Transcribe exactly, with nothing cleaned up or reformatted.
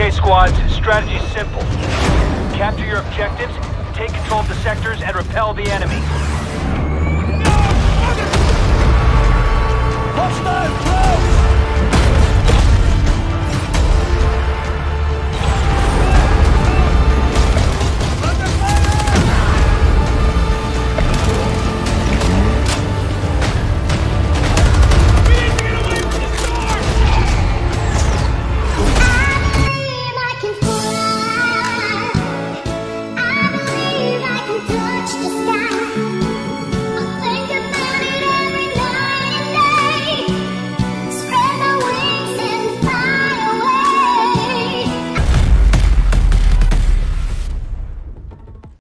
Okay, squads, strategy's simple. Capture your objectives, take control of the sectors, and repel the enemy. No! Hostile!